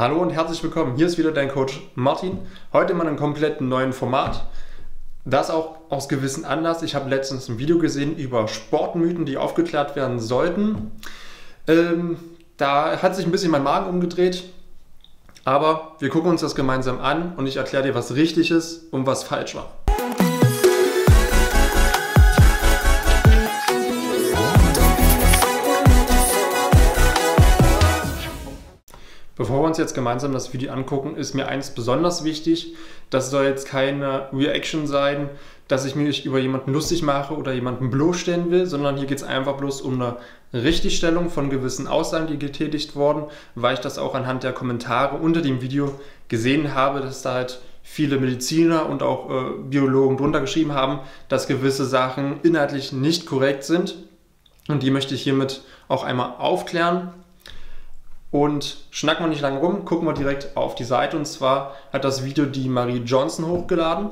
Hallo und herzlich willkommen, hier ist wieder dein Coach Martin. Heute mal in einem kompletten neuen Format. Das auch aus gewissem Anlass. Ich habe letztens ein Video gesehen über Sportmythen, die aufgeklärt werden sollten. Da hat sich ein bisschen mein Magen umgedreht, aber wir gucken uns das gemeinsam an und ich erkläre dir, was richtig ist und was falsch war. Bevor wir uns jetzt gemeinsam das Video angucken, ist mir eins besonders wichtig. Das soll jetzt keine Reaction sein, dass ich mich über jemanden lustig mache oder jemanden bloßstellen will, sondern hier geht es einfach bloß um eine Richtigstellung von gewissen Aussagen, die getätigt wurden, weil ich das auch anhand der Kommentare unter dem Video gesehen habe, dass da halt viele Mediziner und auch Biologen drunter geschrieben haben, dass gewisse Sachen inhaltlich nicht korrekt sind. Und die möchte ich hiermit auch einmal aufklären. Und schnacken wir nicht lange rum, gucken wir direkt auf die Seite, und zwar hat das Video die Marie Johnson hochgeladen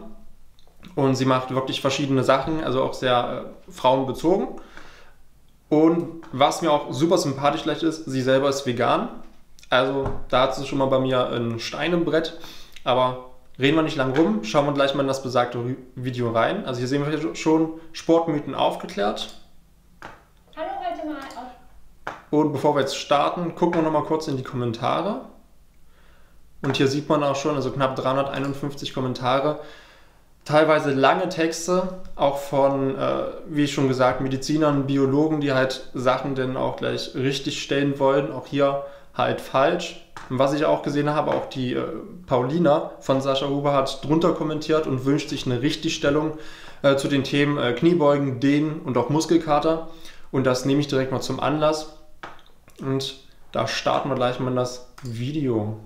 und sie macht wirklich verschiedene Sachen, also auch sehr frauenbezogen. Und was mir auch super sympathisch gleich ist, sie selber ist vegan, also da hat sie schon mal bei mir einen Stein im Brett, aber reden wir nicht lange rum, schauen wir gleich mal in das besagte Video rein. Also hier sehen wir schon Sportmythen aufgeklärt. Hallo, heute mal auf. Und bevor wir jetzt starten, gucken wir nochmal kurz in die Kommentare. Und hier sieht man auch schon, also knapp 351 Kommentare. Teilweise lange Texte, auch von, wie ich schon gesagt, Medizinern, Biologen, die halt Sachen dann auch gleich richtig stellen wollen. Auch hier halt falsch. Und was ich auch gesehen habe, auch die Paulina von Sascha Huber hat drunter kommentiert und wünscht sich eine Richtigstellung zu den Themen Kniebeugen, Dehnen und auch Muskelkater. Und das nehme ich direkt mal zum Anlass. Und da starten wir gleich mal in das Video.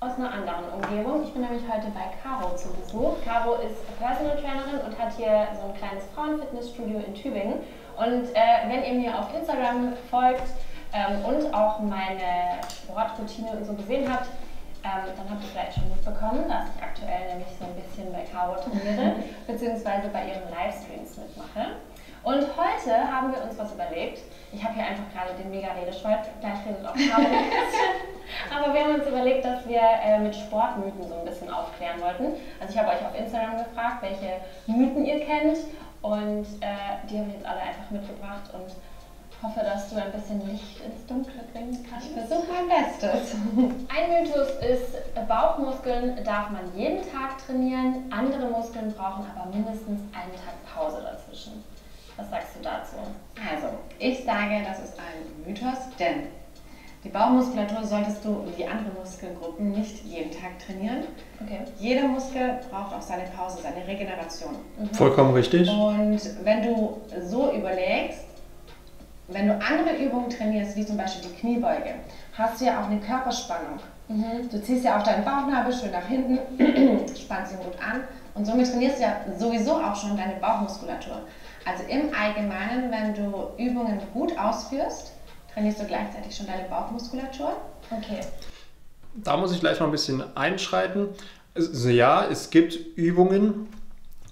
Aus einer anderen Umgebung. Ich bin nämlich heute bei Caro zu Besuch. Caro ist Personal Trainerin und hat hier so ein kleines Frauenfitnessstudio in Tübingen. Und wenn ihr mir auf Instagram folgt und auch meine Sportroutine und so gesehen habt, dann habt ihr vielleicht schon mitbekommen, dass ich aktuell nämlich so ein bisschen bei Caro trainiere, beziehungsweise bei ihren Livestreams mitmache. Und heute haben wir uns was überlegt. Ich habe hier einfach gerade den mega Redeschwall, gleich redet auch Caro ein bisschen. Aber wir haben uns überlegt, dass wir mit Sportmythen so ein bisschen aufklären wollten. Also ich habe euch auf Instagram gefragt, welche Mythen ihr kennt. Und die habe ich jetzt alle einfach mitgebracht und hoffe, dass du ein bisschen Licht ins Dunkle bringen kannst. Ich versuche mein Bestes. Ein Mythos ist, Bauchmuskeln darf man jeden Tag trainieren, andere Muskeln brauchen aber mindestens einen Tag Pause dazwischen. Was sagst du dazu? Also, ich sage, das ist ein Mythos, denn die Bauchmuskulatur solltest du wie andere Muskelgruppen nicht jeden Tag trainieren. Okay. Jeder Muskel braucht auch seine Pause, seine Regeneration. Mhm. Vollkommen richtig. Und wenn du so überlegst, wenn du andere Übungen trainierst, wie zum Beispiel die Kniebeuge, hast du ja auch eine Körperspannung. Mhm. Du ziehst ja auch deinen Bauchnabel schön nach hinten, spannst ihn gut an und somit trainierst du ja sowieso auch schon deine Bauchmuskulatur. Also im Allgemeinen, wenn du Übungen gut ausführst, trainierst du gleichzeitig schon deine Bauchmuskulatur. Okay. Da muss ich gleich mal ein bisschen einschreiten. Also ja, es gibt Übungen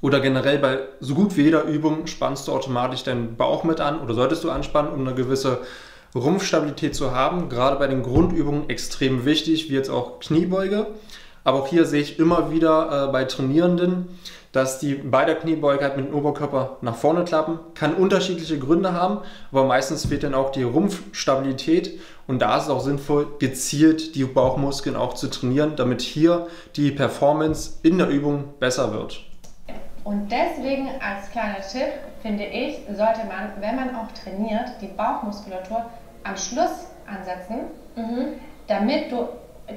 oder generell bei so gut wie jeder Übung spannst du automatisch deinen Bauch mit an oder solltest du anspannen, um eine gewisse Rumpfstabilität zu haben. Gerade bei den Grundübungen extrem wichtig, wie jetzt auch Kniebeuge. Aber auch hier sehe ich immer wieder bei Trainierenden, dass die bei der Kniebeuge halt mit dem Oberkörper nach vorne klappen. Kann unterschiedliche Gründe haben, aber meistens fehlt dann auch die Rumpfstabilität. Und da ist es auch sinnvoll, gezielt die Bauchmuskeln auch zu trainieren, damit hier die Performance in der Übung besser wird. Und deswegen als kleiner Tipp, finde ich, sollte man, wenn man auch trainiert, die Bauchmuskulatur am Schluss ansetzen, damit du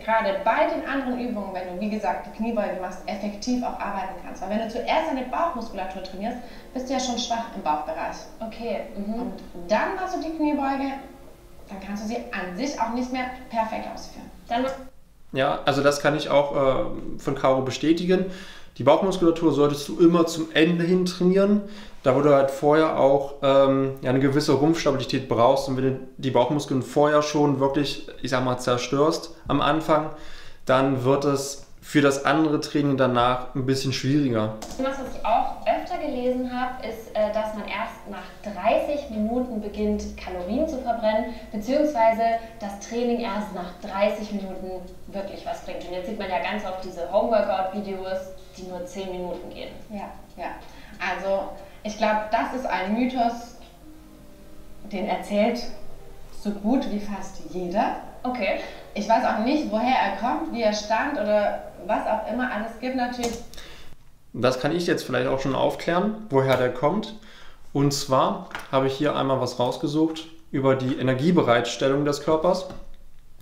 gerade bei den anderen Übungen, wenn du, wie gesagt, die Kniebeuge machst, effektiv auch arbeiten kannst. Weil wenn du zuerst deine Bauchmuskulatur trainierst, bist du ja schon schwach im Bauchbereich. Okay. Und dann machst du die Kniebeuge, dann kannst du sie an sich auch nicht mehr perfekt ausführen. Dann ja, also das kann ich auch von Caro bestätigen. Die Bauchmuskulatur solltest du immer zum Ende hin trainieren, da wo du halt vorher auch eine gewisse Rumpfstabilität brauchst. Und wenn du die Bauchmuskeln vorher schon wirklich, ich sag mal, zerstörst am Anfang, dann wird es für das andere Training danach ein bisschen schwieriger. Was ich auch öfter öfter gelesen habe, ist, dass man erst nach 30 Minuten beginnt, Kalorien zu verbrennen, beziehungsweise das Training erst nach 30 Minuten wirklich was bringt. Und jetzt sieht man ja ganz oft diese Homeworkout-Videos, die nur 10 Minuten gehen. Ja, ja. Also ich glaube, das ist ein Mythos, den erzählt so gut wie fast jeder. Okay. Ich weiß auch nicht, woher er kommt, wie er stand oder was auch immer. Alles gibt natürlich. Das kann ich jetzt vielleicht auch schon aufklären, woher der kommt. Und zwar habe ich hier einmal was rausgesucht über die Energiebereitstellung des Körpers.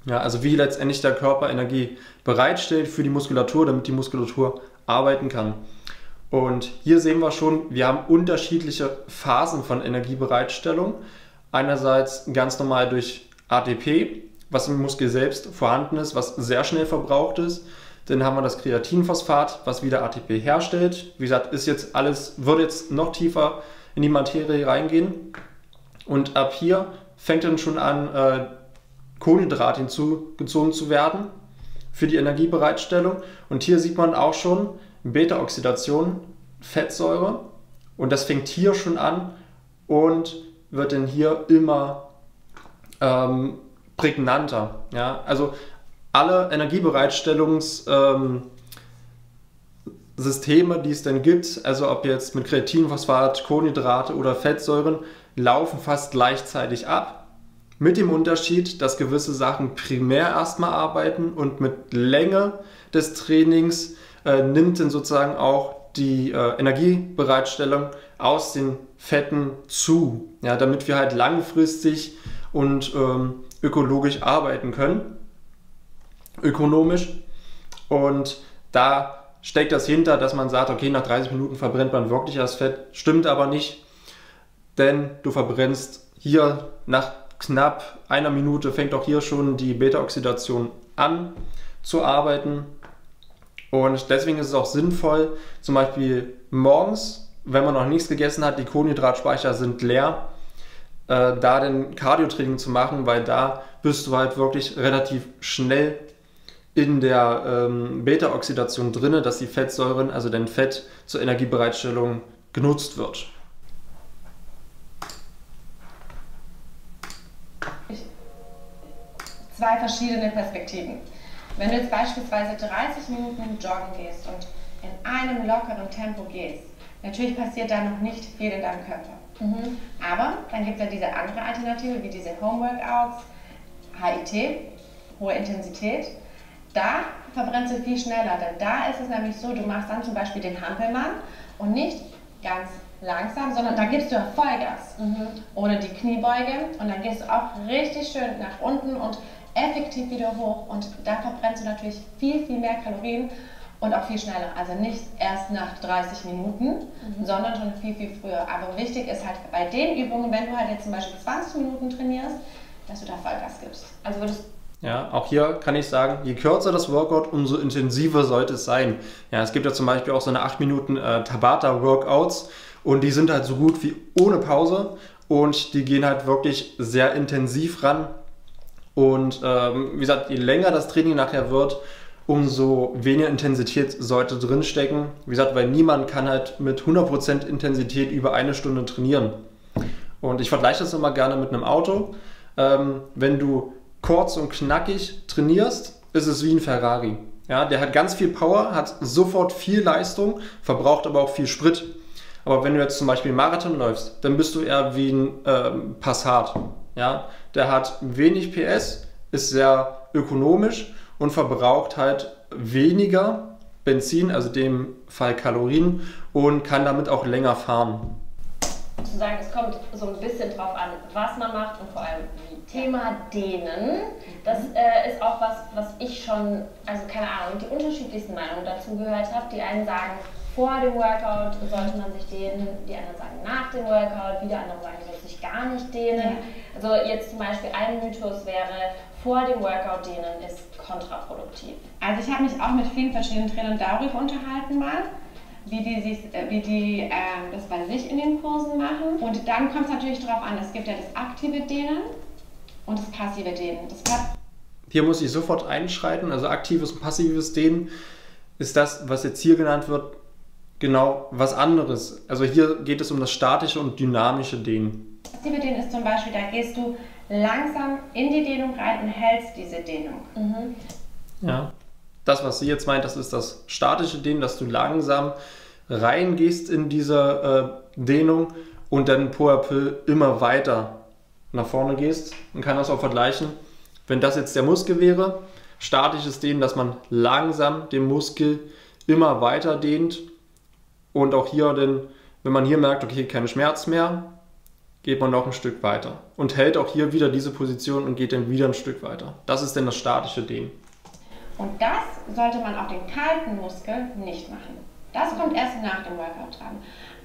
Ja, also wie letztendlich der Körper Energie bereitstellt für die Muskulatur, damit die Muskulatur arbeiten kann. Und hier sehen wir schon, wir haben unterschiedliche Phasen von Energiebereitstellung. Einerseits ganz normal durch ATP, was im Muskel selbst vorhanden ist, was sehr schnell verbraucht ist. Dann haben wir das Kreatinphosphat, was wieder ATP herstellt. Wie gesagt, ist jetzt alles, wird jetzt noch tiefer in die Materie reingehen. Und ab hier fängt dann schon an, Kohlenhydrat hinzugezogen zu werden für die Energiebereitstellung. Und hier sieht man auch schon, Beta-Oxidation, Fettsäure, und das fängt hier schon an und wird dann hier immer prägnanter. Ja? Also alle Energiebereitstellungssysteme, die es dann gibt, also ob jetzt mit Kreatinphosphat, Kohlenhydrate oder Fettsäuren, laufen fast gleichzeitig ab. Mit dem Unterschied, dass gewisse Sachen primär erstmal arbeiten und mit Länge des Trainings nimmt dann sozusagen auch die Energiebereitstellung aus den Fetten zu, ja, damit wir halt langfristig und ökologisch arbeiten können, ökonomisch. Und da steckt das hinter, dass man sagt, okay, nach 30 Minuten verbrennt man wirklich das Fett, stimmt aber nicht, denn du verbrennst hier nach knapp einer Minute, fängt auch hier schon die Beta-Oxidation an zu arbeiten. Und deswegen ist es auch sinnvoll, zum Beispiel morgens, wenn man noch nichts gegessen hat, die Kohlenhydratspeicher sind leer, da dann Cardio-Training zu machen, weil da bist du halt wirklich relativ schnell in der Beta-Oxidation drin, dass die Fettsäuren, also dein Fett, zur Energiebereitstellung genutzt wird. Zwei verschiedene Perspektiven. Wenn du jetzt beispielsweise 30 Minuten joggen gehst und in einem lockeren Tempo gehst, natürlich passiert da noch nicht viel in deinem Körper. Mhm. Aber dann gibt es ja diese andere Alternative, wie diese Homeworkouts, HIT, hohe Intensität. Da verbrennst du viel schneller, denn da ist es nämlich so, du machst dann zum Beispiel den Hampelmann und nicht ganz langsam, sondern da gibst du ja Vollgas. Mhm. Oder die Kniebeuge und dann gehst du auch richtig schön nach unten und effektiv wieder hoch, und da verbrennst du natürlich viel, viel mehr Kalorien und auch viel schneller. Also nicht erst nach 30 Minuten, sondern schon viel, viel früher. Aber wichtig ist halt bei den Übungen, wenn du halt jetzt zum Beispiel 20 Minuten trainierst, dass du da Vollgas gibst. Also würdest ja, auch hier kann ich sagen, je kürzer das Workout, umso intensiver sollte es sein. Ja, es gibt ja zum Beispiel auch so eine 8 Minuten Tabata-Workouts und die sind halt so gut wie ohne Pause und die gehen halt wirklich sehr intensiv ran. Und wie gesagt, je länger das Training nachher wird, umso weniger Intensität sollte drinstecken. Wie gesagt, weil niemand kann halt mit 100% Intensität über eine Stunde trainieren. Und ich vergleiche das immer gerne mit einem Auto. Wenn du kurz und knackig trainierst, ist es wie ein Ferrari. Ja, der hat ganz viel Power, hat sofort viel Leistung, verbraucht aber auch viel Sprit. Aber wenn du jetzt zum Beispiel einen Marathon läufst, dann bist du eher wie ein Passat. Ja, der hat wenig PS, ist sehr ökonomisch und verbraucht halt weniger Benzin, also in dem Fall Kalorien, und kann damit auch länger fahren. Zu sagen, es kommt so ein bisschen drauf an, was man macht und vor allem wie. Thema Dehnen, das ist auch was ich schon, also keine Ahnung, die unterschiedlichsten Meinungen dazu gehört habe. Die einen sagen, vor dem Workout sollte man sich dehnen, die anderen sagen nach dem Workout, wieder andere sagen, man soll sich gar nicht dehnen. Also jetzt zum Beispiel ein Mythos wäre, vor dem Workout dehnen ist kontraproduktiv. Also ich habe mich auch mit vielen verschiedenen Trainern darüber unterhalten mal, wie die das bei sich in den Kursen machen. Und dann kommt es natürlich darauf an, es gibt ja das aktive Dehnen und das passive Dehnen. Hier muss ich sofort einschreiten, also aktives und passives Dehnen ist das, was jetzt hier genannt wird, genau was anderes. Also hier geht es um das statische und dynamische Dehnen. Aktive Dehnen ist zum Beispiel, da gehst du langsam in die Dehnung rein und hältst diese Dehnung. Mhm. Ja. Das, was sie jetzt meint, das ist das statische Dehnen, dass du langsam reingehst in diese Dehnung und dann peu à peu immer weiter nach vorne gehst. Man kann das auch vergleichen, wenn das jetzt der Muskel wäre, statisches Dehnen, dass man langsam den Muskel immer weiter dehnt und auch hier, denn, wenn man hier merkt, okay, kein Schmerz mehr, geht man noch ein Stück weiter und hält auch hier wieder diese Position und geht dann wieder ein Stück weiter. Das ist dann das statische Dehnen. Und das sollte man auch den kalten Muskel nicht machen. Das kommt erst nach dem Workout dran.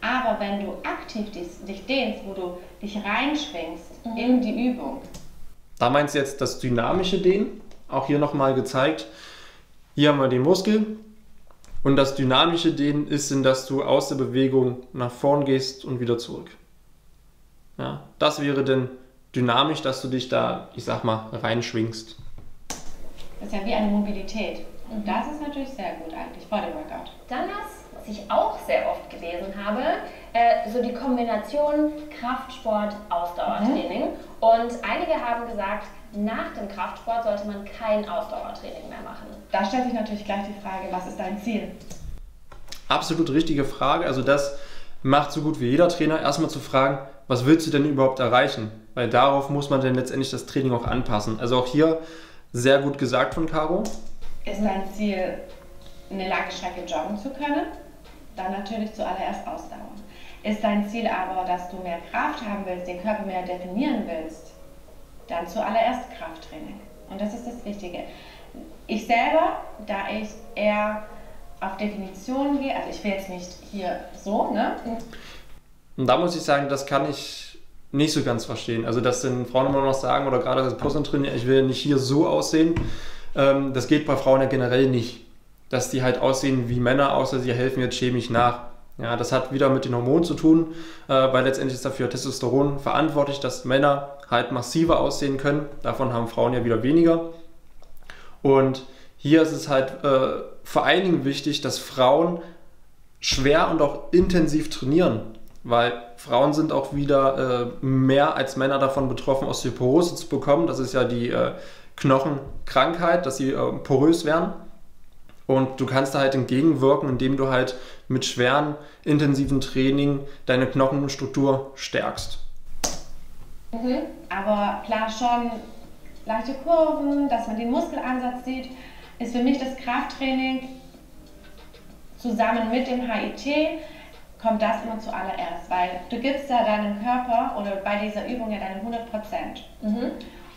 Aber wenn du aktiv dich dehnst, wo du dich reinschwingst in die Übung. Da meinst du jetzt das dynamische Dehnen, auch hier nochmal gezeigt. Hier haben wir den Muskel und das dynamische Dehnen ist, dass du aus der Bewegung nach vorn gehst und wieder zurück. Ja, das wäre dann dynamisch, dass du dich da, ich sag mal, reinschwingst. Das ist ja wie eine Mobilität. Und das ist natürlich sehr gut eigentlich vor dem Workout. Dann, was ich auch sehr oft gelesen habe, so die Kombination Kraftsport, Ausdauertraining. Und einige haben gesagt, nach dem Kraftsport sollte man kein Ausdauertraining mehr machen. Da stellt sich natürlich gleich die Frage, was ist dein Ziel? Absolut richtige Frage. Also das macht so gut wie jeder Trainer, erstmal zu fragen, was willst du denn überhaupt erreichen? Weil darauf muss man dann letztendlich das Training auch anpassen. Also auch hier sehr gut gesagt von Caro. Ist dein Ziel, eine lange Strecke joggen zu können? Dann natürlich zuallererst Ausdauer. Ist dein Ziel aber, dass du mehr Kraft haben willst, den Körper mehr definieren willst? Dann zuallererst Krafttraining. Und das ist das Wichtige. Ich selber, da ich eher auf Definitionen gehe, also ich will jetzt nicht hier so, ne? Und da muss ich sagen, das kann ich nicht so ganz verstehen. Also dass dann Frauen immer noch sagen, oder gerade als Postentrainer, ich will nicht hier so aussehen. Das geht bei Frauen ja generell nicht, dass die halt aussehen wie Männer, außer sie helfen jetzt chemisch nach. Ja, das hat wieder mit den Hormonen zu tun, weil letztendlich ist dafür Testosteron verantwortlich, dass Männer halt massiver aussehen können. Davon haben Frauen ja wieder weniger. Und hier ist es halt vor allen Dingen wichtig, dass Frauen schwer und auch intensiv trainieren. Weil Frauen sind auch wieder mehr als Männer davon betroffen, Osteoporose zu bekommen. Das ist ja die Knochenkrankheit, dass sie porös werden. Und du kannst da halt entgegenwirken, indem du halt mit schweren, intensiven Training deine Knochenstruktur stärkst. Mhm. Aber klar, schon leichte Kurven, dass man den Muskelansatz sieht, ist für mich das Krafttraining zusammen mit dem HIT, kommt das immer zuallererst, weil du gibst ja deinem Körper oder bei dieser Übung ja deine 100%. Mhm.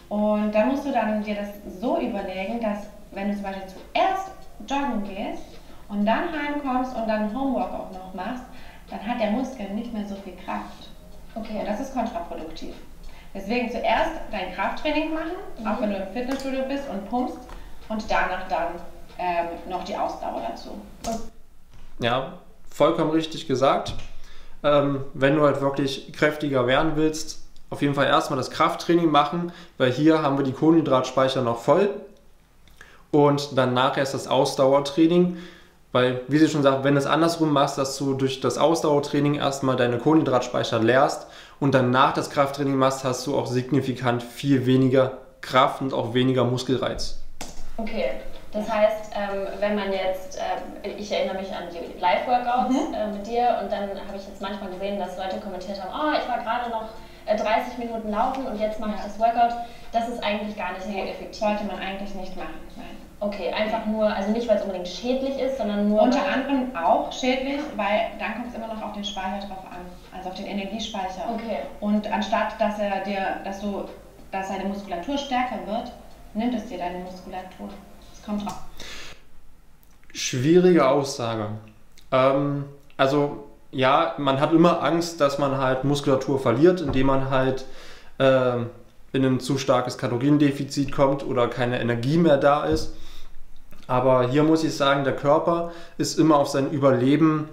Und dann musst du dann dir das so überlegen, dass wenn du zum Beispiel zuerst joggen gehst und dann heimkommst und dann Homeworkout noch machst, dann hat der Muskel nicht mehr so viel Kraft. Okay. Und das ist kontraproduktiv. Deswegen zuerst dein Krafttraining machen, auch wenn du im Fitnessstudio bist und pumpst und danach dann noch die Ausdauer dazu. Und ja. Vollkommen richtig gesagt. Wenn du halt wirklich kräftiger werden willst, auf jeden Fall erstmal das Krafttraining machen, weil hier haben wir die Kohlenhydratspeicher noch voll und danach erst das Ausdauertraining, weil, wie sie schon sagt, wenn du es andersrum machst, dass du durch das Ausdauertraining erstmal deine Kohlenhydratspeicher leerst und danach das Krafttraining machst, hast du auch signifikant viel weniger Kraft und auch weniger Muskelreiz. Okay. Das heißt, wenn man jetzt, ich erinnere mich an die Live-Workouts mit dir und dann habe ich jetzt manchmal gesehen, dass Leute kommentiert haben, oh, ich war gerade noch 30 Minuten laufen und jetzt mache ich das Workout. Das ist eigentlich gar nicht so effektiv. Sollte man eigentlich nicht machen, nein. Okay, einfach nur, also nicht, weil es unbedingt schädlich ist, sondern nur... Unter anderem auch schädlich, weil dann kommt es immer noch auf den Speicher drauf an, also auf den Energiespeicher. Okay. Und anstatt, dass deine Muskulatur stärker wird, nimmt es dir deine Muskulatur. Kommt drauf. Schwierige Aussage. Also ja, man hat immer Angst, dass man halt Muskulatur verliert, indem man halt in ein zu starkes Kaloriendefizit kommt oder keine Energie mehr da ist. Aber hier muss ich sagen, der Körper ist immer auf sein Überleben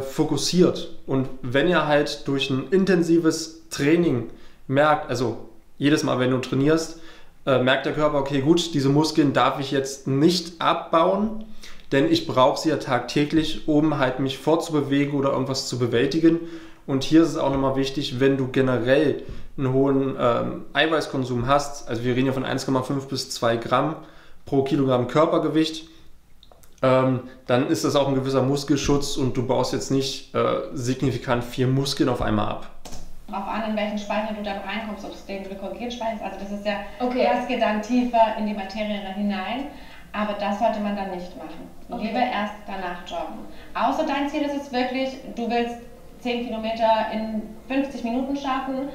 fokussiert. Und wenn er halt durch ein intensives Training merkt, also jedes Mal, wenn du trainierst, merkt der Körper, okay, gut, diese Muskeln darf ich jetzt nicht abbauen, denn ich brauche sie ja tagtäglich, um halt mich fortzubewegen oder irgendwas zu bewältigen. Und hier ist es auch nochmal wichtig, wenn du generell einen hohen Eiweißkonsum hast, also wir reden ja von 1,5 bis 2 Gramm pro Kilogramm Körpergewicht, dann ist das auch ein gewisser Muskelschutz und du baust jetzt nicht signifikant 4 Muskeln auf einmal ab. Drauf an, in welchen Speicher du dann reinkommst, ob es den Glykogenspeicher ist, also das ist ja, okay, erst geht dann tiefer in die Materie hinein, aber das sollte man dann nicht machen. Okay. Lieber erst danach joggen. Außer dein Ziel ist es wirklich, du willst 10 Kilometer in 50 Minuten schaffen,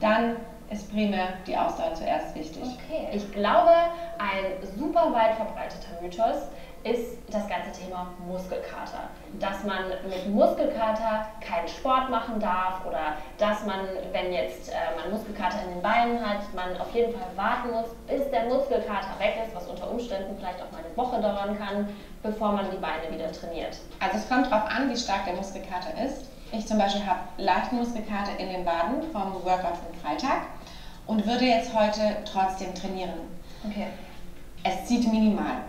dann ist primär die Ausdauer zuerst wichtig. Okay. Ich glaube, ein super weit verbreiteter Mythos ist das ganze Thema Muskelkater. Dass man mit Muskelkater keinen Sport machen darf oder dass man, wenn jetzt man Muskelkater in den Beinen hat, man auf jeden Fall warten muss, bis der Muskelkater weg ist, was unter Umständen vielleicht auch mal eine Woche dauern kann, bevor man die Beine wieder trainiert. Also es kommt darauf an, wie stark der Muskelkater ist. Ich zum Beispiel habe leichten Muskelkater in den Waden vom Workout vom Freitag und würde jetzt heute trotzdem trainieren. Okay. Es zieht minimal.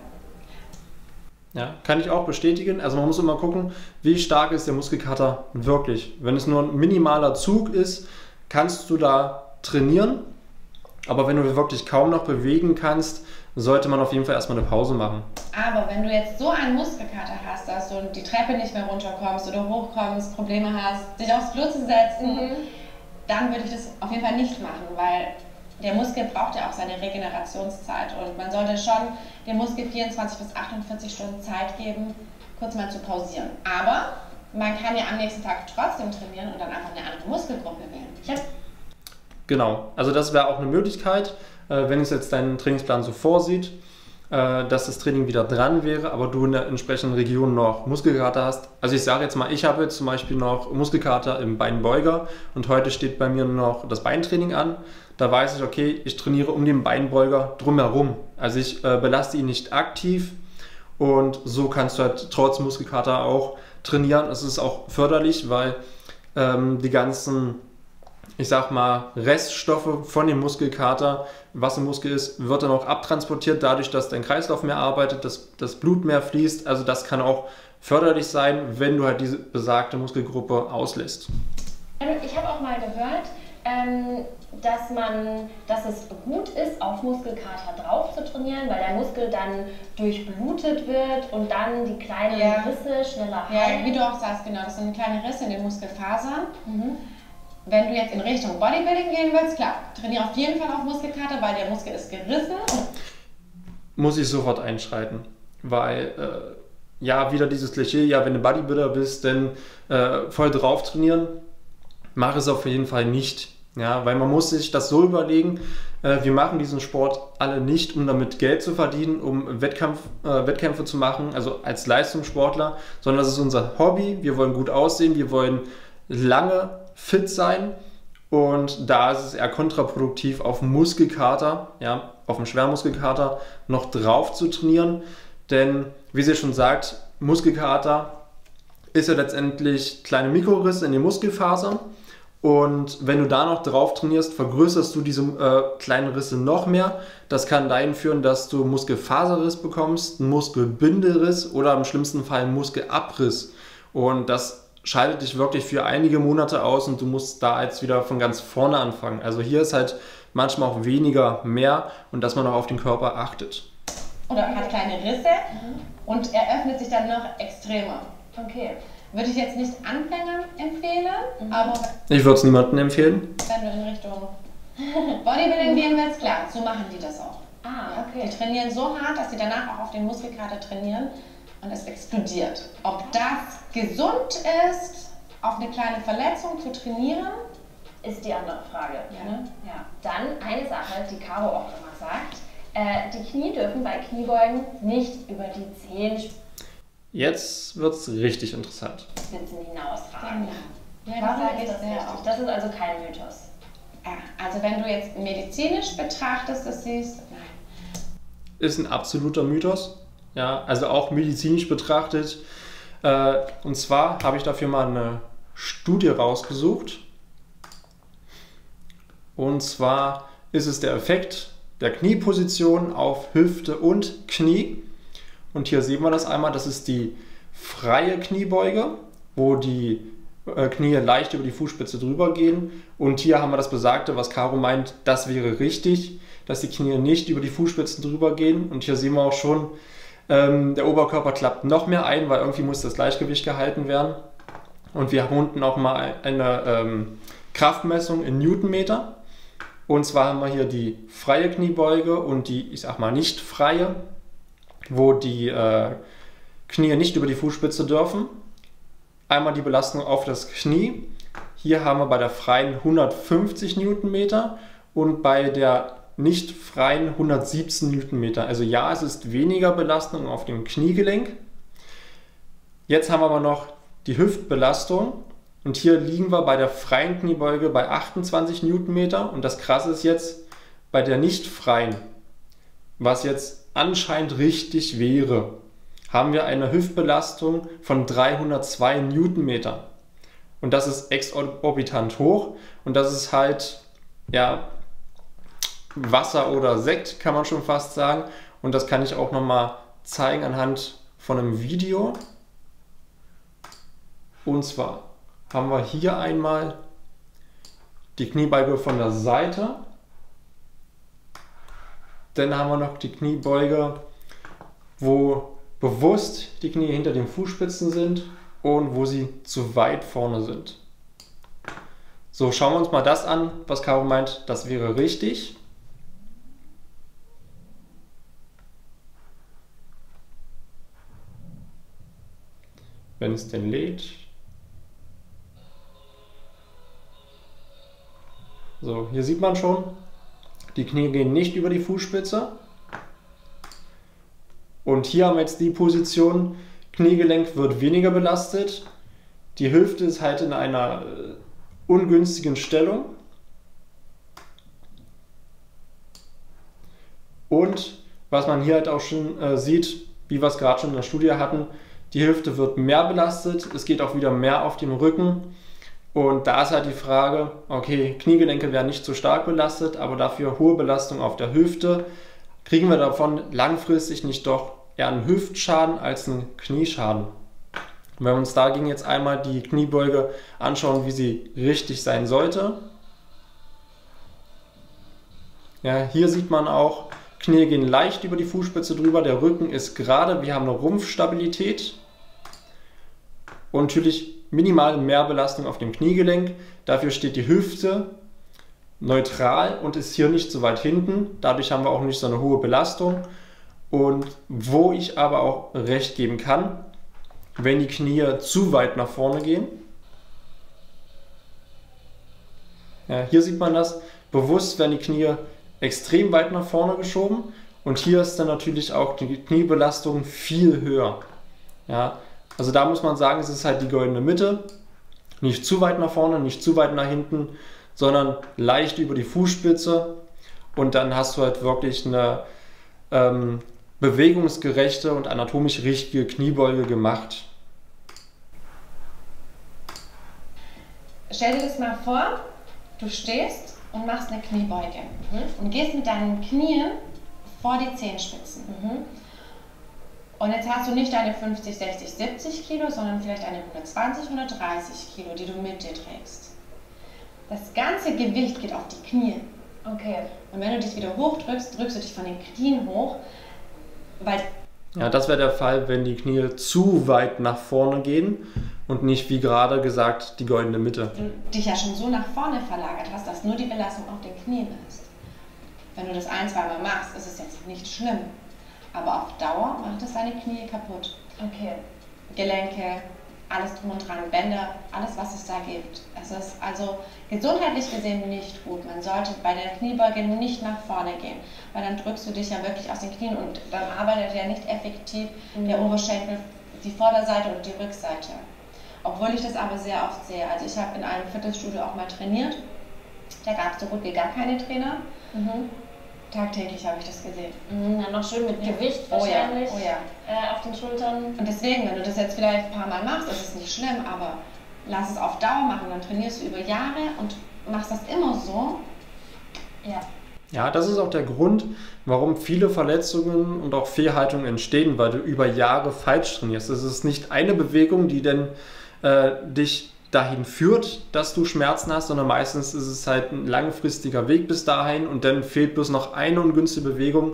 Ja, kann ich auch bestätigen. Also man muss immer gucken, wie stark ist der Muskelkater wirklich. Wenn es nur ein minimaler Zug ist, kannst du da trainieren. Aber wenn du wirklich kaum noch bewegen kannst, sollte man auf jeden Fall erstmal eine Pause machen. Aber wenn du jetzt so einen Muskelkater hast, dass du die Treppe nicht mehr runterkommst oder hochkommst, Probleme hast, dich aufs Klo zu setzen, dann würde ich das auf jeden Fall nicht machen, weil der Muskel braucht ja auch seine Regenerationszeit und man sollte schon dem Muskel 24 bis 48 Stunden Zeit geben, kurz mal zu pausieren. Aber man kann ja am nächsten Tag trotzdem trainieren und dann einfach eine andere Muskelgruppe wählen. Genau, also das wäre auch eine Möglichkeit, wenn es jetzt deinen Trainingsplan so vorsieht, dass das Training wieder dran wäre, aber du in der entsprechenden Region noch Muskelkater hast. Also ich sage jetzt mal, ich habe jetzt zum Beispiel noch Muskelkater im Beinbeuger und heute steht bei mir noch das Beintraining an. Da weiß ich, okay, ich trainiere um den Beinbeuger drumherum. Also ich belaste ihn nicht aktiv und so kannst du halt trotz Muskelkater auch trainieren. Das ist auch förderlich, weil die ganzen, ich sag mal, Reststoffe von dem Muskelkater, was im Muskel ist, wird dann auch abtransportiert, dadurch, dass dein Kreislauf mehr arbeitet, dass das Blut mehr fließt. Also das kann auch förderlich sein, wenn du halt diese besagte Muskelgruppe auslässt. Ich habe auch mal gehört, dass es gut ist, auf Muskelkater drauf zu trainieren, weil der Muskel dann durchblutet wird und dann die kleinen Risse schneller heilen. Ja, wie du auch sagst, genau, das sind kleine Risse in den Muskelfasern. Mhm. Wenn du jetzt in Richtung Bodybuilding gehen willst, klar, trainiere auf jeden Fall auf Muskelkater, weil der Muskel ist gerissen. Muss ich sofort einschreiten, weil ja, wieder dieses Klischee, ja, wenn du Bodybuilder bist, dann voll drauf trainieren, mach es auf jeden Fall nicht. Ja, weil man muss sich das so überlegen, wir machen diesen Sport alle nicht, um damit Geld zu verdienen, um Wettkämpfe zu machen, also als Leistungssportler, sondern das ist unser Hobby, wir wollen gut aussehen, wir wollen lange fit sein und da ist es eher kontraproduktiv, auf Muskelkater, ja, auf dem Schwermuskelkater noch drauf zu trainieren, denn wie sie schon sagt, Muskelkater ist ja letztendlich kleine Mikrorisse in den Muskelfasern und wenn du da noch drauf trainierst, vergrößerst du diese kleinen Risse noch mehr. Das kann dahin führen, dass du Muskelfaserriss bekommst, einen Muskelbündelriss oder im schlimmsten Fall einen Muskelabriss und das schaltet dich wirklich für einige Monate aus und du musst da jetzt wieder von ganz vorne anfangen. Also hier ist halt manchmal auch weniger mehr und dass man auch auf den Körper achtet. Oder hat kleine Risse und er öffnet sich dann noch extremer. Okay. Würde ich jetzt nicht Anfängern empfehlen, aber... Ich würde es niemandem empfehlen. Wenn du in Richtung Bodybuilding gehen willst, klar, so machen die das auch. Ah, okay. Die trainieren so hart, dass sie danach auch auf den Muskelkater trainieren. Und es explodiert. Ob das gesund ist, auf eine kleine Verletzung zu trainieren, ist die andere Frage. Ja. Ne? Ja. Dann eine Sache, die Caro auch immer sagt, die Knie dürfen bei Kniebeugen nicht über die Zehen... Jetzt wird es richtig interessant. ...sitzen hinausragen. Ja, ja, warum ist das richtig? Das ist also kein Mythos. Ja, also wenn du jetzt medizinisch betrachtest, das siehst... Nein. Ist ein absoluter Mythos. Ja, also auch medizinisch betrachtet. Und zwar habe ich dafür mal eine Studie rausgesucht. Und zwar ist es der Effekt der Knieposition auf Hüfte und Knie. Und hier sehen wir das einmal, das ist die freie Kniebeuge, wo die Knie leicht über die Fußspitze drüber gehen. Und hier haben wir das Besagte, was Caro meint, das wäre richtig, dass die Knie nicht über die Fußspitzen drüber gehen. Und hier sehen wir auch schon, der Oberkörper klappt noch mehr ein, weil irgendwie muss das Gleichgewicht gehalten werden. Und wir haben unten auch mal eine Kraftmessung in Newtonmeter. Und zwar haben wir hier die freie Kniebeuge und die, ich sag mal, nicht freie, wo die Knie nicht über die Fußspitze dürfen. Einmal die Belastung auf das Knie. Hier haben wir bei der freien 150 Newtonmeter und bei der nicht freien 117 Newtonmeter. Also ja, es ist weniger Belastung auf dem Kniegelenk. Jetzt haben wir aber noch die Hüftbelastung. Und hier liegen wir bei der freien Kniebeuge bei 28 Newtonmeter. Und das Krasse ist jetzt bei der nicht freien, was jetzt anscheinend richtig wäre, haben wir eine Hüftbelastung von 302 Newtonmeter. Und das ist exorbitant hoch. Und das ist halt, ja, Wasser oder Sekt, kann man schon fast sagen. Und das kann ich auch nochmal zeigen anhand von einem Video. Und zwar haben wir hier einmal die Kniebeuge von der Seite. Dann haben wir noch die Kniebeuge, wo bewusst die Knie hinter den Fußspitzen sind und wo sie zu weit vorne sind. So, schauen wir uns mal das an, was Caro meint, das wäre richtig. Wenn es denn lädt. So, hier sieht man schon, die Knie gehen nicht über die Fußspitze. Und hier haben wir jetzt die Position, Kniegelenk wird weniger belastet, die Hüfte ist halt in einer ungünstigen Stellung und was man hier halt auch schon sieht, wie wir es gerade schon in der Studie hatten, die Hüfte wird mehr belastet, es geht auch wieder mehr auf den Rücken und da ist halt die Frage, okay, Kniegelenke werden nicht so stark belastet, aber dafür hohe Belastung auf der Hüfte, kriegen wir davon langfristig nicht doch eher einen Hüftschaden als einen Knieschaden. Und wenn wir uns dagegen jetzt einmal die Kniebeuge anschauen, wie sie richtig sein sollte. Ja, hier sieht man auch, Knie gehen leicht über die Fußspitze drüber, der Rücken ist gerade, wir haben eine Rumpfstabilität und natürlich minimal mehr Belastung auf dem Kniegelenk. Dafür steht die Hüfte neutral und ist hier nicht so weit hinten. Dadurch haben wir auch nicht so eine hohe Belastung. Und wo ich aber auch recht geben kann, wenn die Knie zu weit nach vorne gehen. Ja, hier sieht man das. Bewusst werden die Knie extrem weit nach vorne geschoben. Und hier ist dann natürlich auch die Kniebelastung viel höher. Ja, also da muss man sagen, es ist halt die goldene Mitte. Nicht zu weit nach vorne, nicht zu weit nach hinten, sondern leicht über die Fußspitze. Und dann hast du halt wirklich eine bewegungsgerechte und anatomisch richtige Kniebeuge gemacht. Stell dir das mal vor, du stehst und machst eine Kniebeuge und gehst mit deinen Knien vor die Zehenspitzen. Und jetzt hast du nicht deine 50, 60, 70 Kilo, sondern vielleicht eine 120, 130 Kilo, die du mit dir trägst. Das ganze Gewicht geht auf die Knie. Okay. Und wenn du dich wieder hochdrückst, drückst du dich von den Knien hoch, weil... Ja, das wäre der Fall, wenn die Knie zu weit nach vorne gehen und nicht, wie gerade gesagt, die goldene Mitte. Du dich ja schon so nach vorne verlagert hast, dass nur die Belastung auf den Knien ist. Wenn du das ein-, zweimal machst, ist es jetzt nicht schlimm. Aber auf Dauer macht es deine Knie kaputt. Okay. Gelenke, alles drum und dran, Bänder, alles, was es da gibt. Es ist also gesundheitlich gesehen nicht gut. Man sollte bei der Kniebeuge nicht nach vorne gehen, weil dann drückst du dich ja wirklich aus den Knien und dann arbeitet ja nicht effektiv der Oberschenkel, die Vorderseite und die Rückseite. Obwohl ich das aber sehr oft sehe. Also ich habe in einem Fitnessstudio auch mal trainiert. Da gab es so gut wie gar keine Trainer. Tagtäglich habe ich das gesehen. Dann noch schön mit Gewicht wahrscheinlich auf den Schultern. Und deswegen, wenn du das jetzt vielleicht ein paar Mal machst, ist es nicht schlimm, aber lass es auf Dauer machen. Dann trainierst du über Jahre und machst das immer so. Ja. Ja, das ist auch der Grund, warum viele Verletzungen und auch Fehlhaltungen entstehen, weil du über Jahre falsch trainierst. Es ist nicht eine Bewegung, die denn dich dahin führt, dass du Schmerzen hast, sondern meistens ist es halt ein langfristiger Weg bis dahin und dann fehlt bloß noch eine ungünstige Bewegung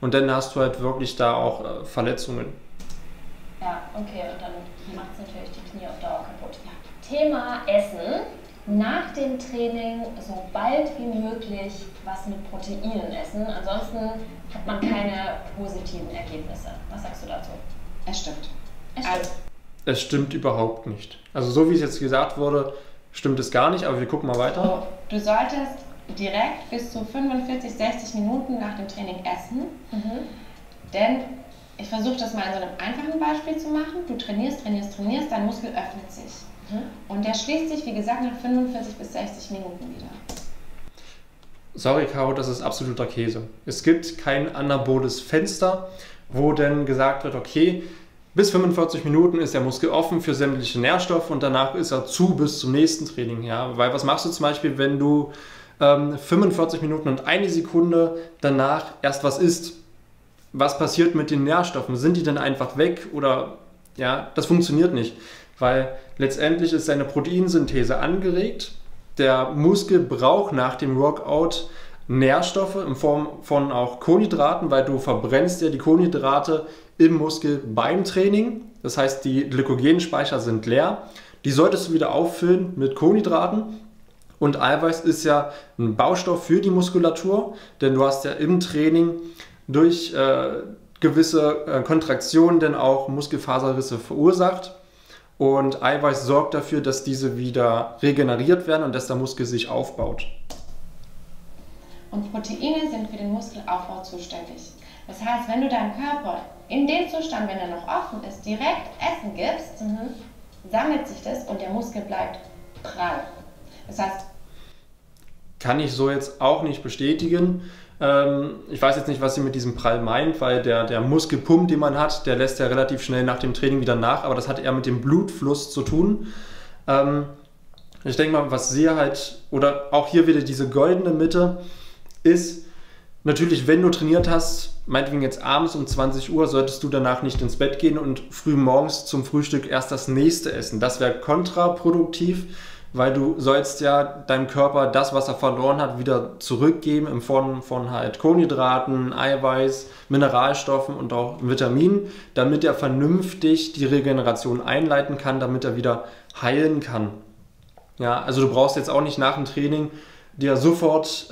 und dann hast du halt wirklich da auch Verletzungen. Ja, okay, und dann macht es natürlich die Knie auf Dauer kaputt. Thema Essen. Nach dem Training so bald wie möglich was mit Proteinen essen. Ansonsten hat man keine positiven Ergebnisse. Was sagst du dazu? Es stimmt. Es stimmt überhaupt nicht. Also so wie es jetzt gesagt wurde, stimmt es gar nicht, aber wir gucken mal weiter. So, du solltest direkt bis zu 45, 60 Minuten nach dem Training essen. Mhm. Denn ich versuche das mal in so einem einfachen Beispiel zu machen. Du trainierst, dein Muskel öffnet sich. Und der schließt sich, wie gesagt, nach 45 bis 60 Minuten wieder. Sorry, Caro, das ist absoluter Käse. Es gibt kein anaboles Fenster, wo denn gesagt wird, okay, bis 45 Minuten ist der Muskel offen für sämtliche Nährstoffe und danach ist er zu bis zum nächsten Training. Ja? Weil was machst du zum Beispiel, wenn du 45 Minuten und eine Sekunde danach erst was isst? Was passiert mit den Nährstoffen? Sind die denn einfach weg? Oder ja, das funktioniert nicht. Weil letztendlich ist seine Proteinsynthese angeregt. Der Muskel braucht nach dem Workout Nährstoffe in Form von auch Kohlenhydraten, weil du verbrennst ja die Kohlenhydrate im Muskel beim Training. Das heißt, die Glykogenspeicher sind leer. Die solltest du wieder auffüllen mit Kohlenhydraten. Und Eiweiß ist ja ein Baustoff für die Muskulatur, denn du hast ja im Training durch gewisse Kontraktionen dann auch Muskelfaserrisse verursacht. Und Eiweiß sorgt dafür, dass diese wieder regeneriert werden und dass der Muskel sich aufbaut. Und Proteine sind für den Muskelaufbau zuständig. Das heißt, wenn du deinem Körper in dem Zustand, wenn er noch offen ist, direkt Essen gibst, sammelt sich das und der Muskel bleibt prall. Das heißt... Kann ich so jetzt auch nicht bestätigen. Ich weiß jetzt nicht, was sie mit diesem Prall meint, weil der Muskelpump, den man hat, der lässt ja relativ schnell nach dem Training wieder nach, aber das hat eher mit dem Blutfluss zu tun. Ich denke mal, was sie halt, oder auch hier wieder diese goldene Mitte, ist natürlich, wenn du trainiert hast, meinetwegen jetzt abends um 20 Uhr, solltest du danach nicht ins Bett gehen und früh morgens zum Frühstück erst das nächste essen. Das wäre kontraproduktiv. Weil du sollst ja deinem Körper das, was er verloren hat, wieder zurückgeben in Form von halt Kohlenhydraten, Eiweiß, Mineralstoffen und auch Vitaminen, damit er vernünftig die Regeneration einleiten kann, damit er wieder heilen kann. Ja, also du brauchst jetzt auch nicht nach dem Training dir sofort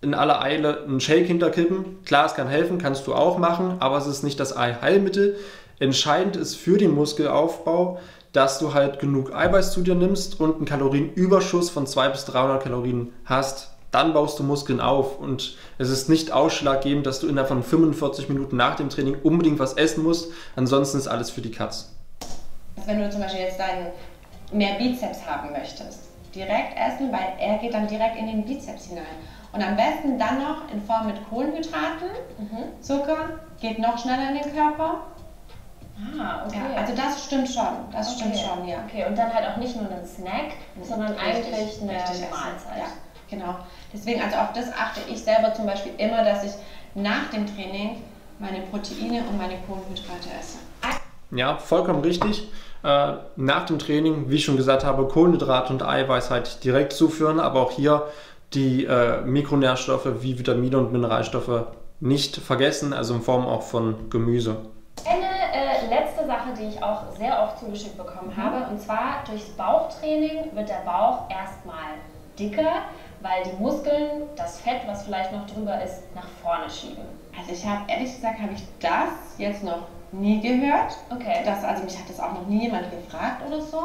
in aller Eile einen Shake hinterkippen. Klar, es kann helfen, kannst du auch machen, aber es ist nicht das Allheilmittel. Entscheidend ist für den Muskelaufbau, dass du halt genug Eiweiß zu dir nimmst und einen Kalorienüberschuss von 200 bis 300 Kalorien hast. Dann baust du Muskeln auf und es ist nicht ausschlaggebend, dass du innerhalb von 45 Minuten nach dem Training unbedingt was essen musst. Ansonsten ist alles für die Katz. Wenn du zum Beispiel jetzt deinen mehr Bizeps haben möchtest, direkt essen, weil er geht dann direkt in den Bizeps hinein. Und am besten dann noch in Form mit Kohlenhydraten, Zucker, geht noch schneller in den Körper. Ah, okay. Ja, also das stimmt schon, das stimmt schon, ja. Okay, und dann halt auch nicht nur einen Snack, sondern eigentlich eine Mahlzeit. Ja, genau. Deswegen, also auf das achte ich selber zum Beispiel immer, dass ich nach dem Training meine Proteine und meine Kohlenhydrate esse. Ja, vollkommen richtig. Nach dem Training, wie ich schon gesagt habe, Kohlenhydrate und Eiweiß halt direkt zuführen, aber auch hier die Mikronährstoffe wie Vitamine und Mineralstoffe nicht vergessen, also in Form auch von Gemüse. Letzte Sache, die ich auch sehr oft zugeschickt bekommen habe, und zwar durchs Bauchtraining wird der Bauch erstmal dicker, weil die Muskeln das Fett, was vielleicht noch drüber ist, nach vorne schieben. Also ich habe, ehrlich gesagt, habe ich das jetzt noch nie gehört. Okay. Also mich hat das auch noch nie jemand gefragt oder so.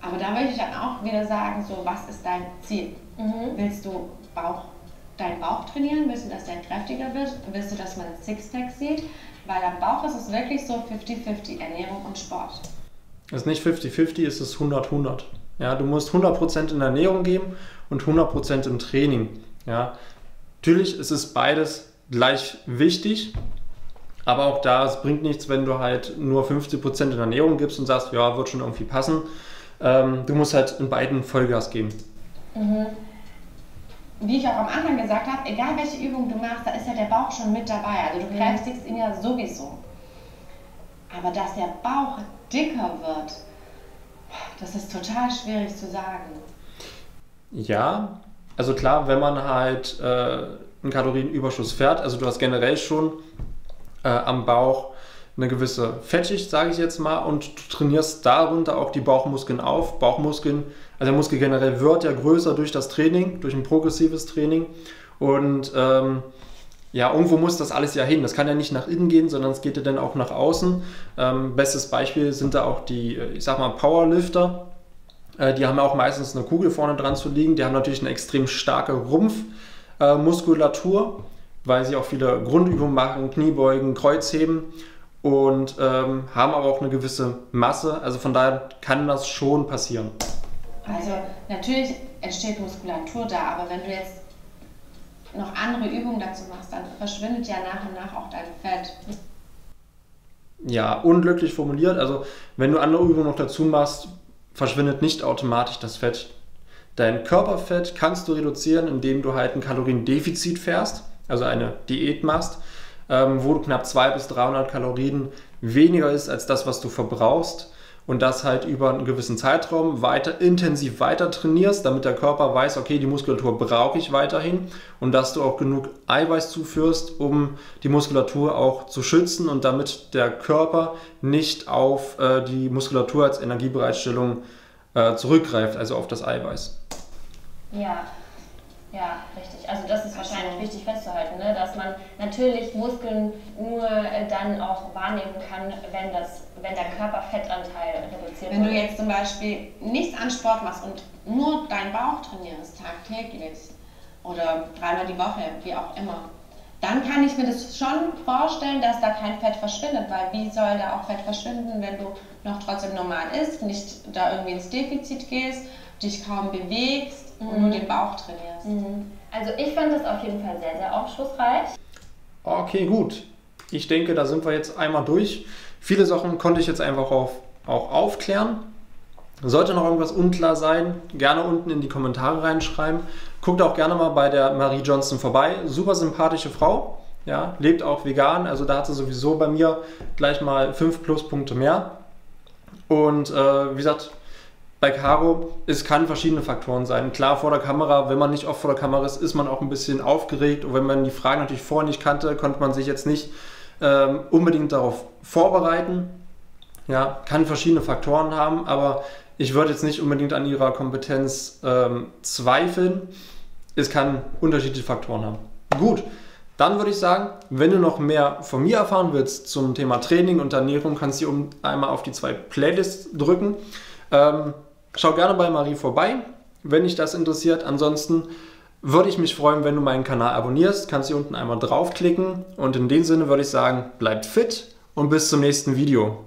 Aber da würde ich dann auch wieder sagen, so, was ist dein Ziel? Willst du deinen Bauch trainieren? Willst du, dass der kräftiger wird? Willst du, dass man ein Sixpack sieht? Weil am Bauch ist es wirklich so 50-50 Ernährung und Sport. Es ist nicht 50-50, es ist 100-100. Ja, du musst 100% in Ernährung geben und 100% im Training. Ja, natürlich ist es beides gleich wichtig, aber auch da, es bringt nichts, wenn du halt nur 50% in Ernährung gibst und sagst, ja, wird schon irgendwie passen. Du musst halt in beiden Vollgas geben. wie ich auch am Anfang gesagt habe, egal welche Übung du machst, da ist ja der Bauch schon mit dabei. Also du kräftigst ihn ja sowieso. Aber dass der Bauch dicker wird, das ist total schwierig zu sagen. Ja, also klar, wenn man halt einen Kalorienüberschuss fährt, also du hast generell schon am Bauch eine gewisse Fettschicht, sage ich jetzt mal, und du trainierst darunter auch die Bauchmuskeln auf. Bauchmuskeln, also der Muskel generell wird ja größer durch das Training, durch ein progressives Training. Und ja, irgendwo muss das alles ja hin. Das kann ja nicht nach innen gehen, sondern es geht ja dann auch nach außen. Bestes Beispiel sind da auch die, ich sag mal, Powerlifter. Die haben ja auch meistens eine Kugel vorne dran zu liegen. Die haben natürlich eine extrem starke Rumpfmuskulatur, weil sie auch viele Grundübungen machen, Kniebeugen, Kreuzheben. Und haben aber auch eine gewisse Masse, also von daher kann das schon passieren. Also natürlich entsteht Muskulatur da, aber wenn du jetzt noch andere Übungen dazu machst, dann verschwindet ja nach und nach auch dein Fett. Ja, unglücklich formuliert, also wenn du andere Übungen noch dazu machst, verschwindet nicht automatisch das Fett. Dein Körperfett kannst du reduzieren, indem du halt ein Kaloriendefizit fährst, also eine Diät machst, wo du knapp 200 bis 300 Kalorien weniger ist als das, was du verbrauchst, und das halt über einen gewissen Zeitraum weiter intensiv weiter trainierst, damit der Körper weiß, okay, die Muskulatur brauche ich weiterhin, und dass du auch genug Eiweiß zuführst, um die Muskulatur auch zu schützen und damit der Körper nicht auf die Muskulatur als Energiebereitstellung zurückgreift, also auf das Eiweiß. Ja. Ja, richtig. Also das ist wahrscheinlich wichtig festzuhalten, ne? Dass man natürlich Muskeln nur dann auch wahrnehmen kann, wenn, wenn der Körperfettanteil reduziert wird. Wenn du jetzt zum Beispiel nichts an Sport machst und nur deinen Bauch trainierst, tagtäglich oder dreimal die Woche, wie auch immer, dann kann ich mir das schon vorstellen, dass da kein Fett verschwindet, weil wie soll da auch Fett verschwinden, wenn du noch trotzdem normal isst, nicht da irgendwie ins Defizit gehst, dich kaum bewegst, und nur den Bauch trainierst. Also ich fand das auf jeden Fall sehr, sehr aufschlussreich. Okay, gut. Ich denke, da sind wir jetzt einmal durch. Viele Sachen konnte ich jetzt einfach auch aufklären. Sollte noch irgendwas unklar sein, gerne unten in die Kommentare reinschreiben. Guckt auch gerne mal bei der Marie Johnson vorbei. Super sympathische Frau, ja, lebt auch vegan. Also da hat sie sowieso bei mir gleich mal 5 Pluspunkte mehr. Und wie gesagt, bei Caro, es kann verschiedene Faktoren sein. Klar, vor der Kamera, wenn man nicht oft vor der Kamera ist, ist man auch ein bisschen aufgeregt. Und wenn man die Fragen natürlich vorher nicht kannte, konnte man sich jetzt nicht unbedingt darauf vorbereiten. Ja, kann verschiedene Faktoren haben, aber ich würde jetzt nicht unbedingt an ihrer Kompetenz zweifeln. Es kann unterschiedliche Faktoren haben. Gut, dann würde ich sagen, wenn du noch mehr von mir erfahren willst zum Thema Training und Ernährung, kannst du einmal auf die 2 Playlists drücken. Schau gerne bei Marie vorbei, wenn dich das interessiert. Ansonsten würde ich mich freuen, wenn du meinen Kanal abonnierst. Kannst hier unten einmal draufklicken. Und in dem Sinne würde ich sagen, bleibt fit und bis zum nächsten Video.